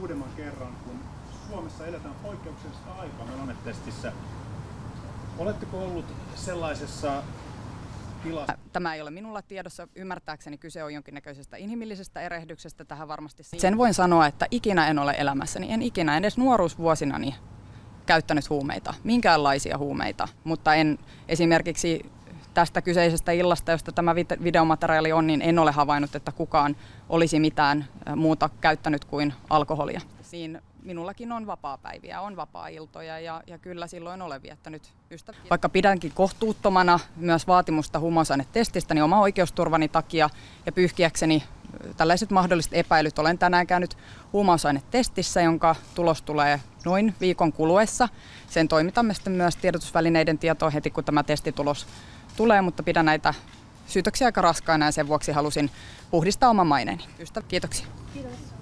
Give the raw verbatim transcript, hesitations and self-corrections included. uudemman kerran, kun Suomessa eletään poikkeuksellista aikaa melonetestissä. Oletteko ollut sellaisessa tilassa? Tämä ei ole minulla tiedossa. Ymmärtääkseni kyse on jonkinnäköisestä inhimillisestä erehdyksestä. Tähän varmasti sen voin sanoa, että ikinä en ole elämässäni, en ikinä edes nuoruusvuosinani käyttänyt huumeita, minkäänlaisia huumeita, mutta en esimerkiksi tästä kyseisestä illasta, josta tämä videomateriaali on, niin en ole havainnut, että kukaan olisi mitään muuta käyttänyt kuin alkoholia. Siinä minullakin on vapaapäiviä, on vapaa-iltoja ja, ja kyllä silloin olen viettänyt ystäviä. Vaikka pidänkin kohtuuttomana myös vaatimusta huumausainetestistä, niin oma oikeusturvani takia ja pyyhkiäkseni tällaiset mahdolliset epäilyt olen tänään käynyt huumausainetestissä, jonka tulos tulee noin viikon kuluessa. Sen toimitamme sitten myös tiedotusvälineiden tietoon heti, kun tämä testitulos tulee, mutta pidän näitä syytöksiä aika raskaina ja sen vuoksi halusin puhdistaa oman maineeni. Ystävä, kiitoksia. Kiitos.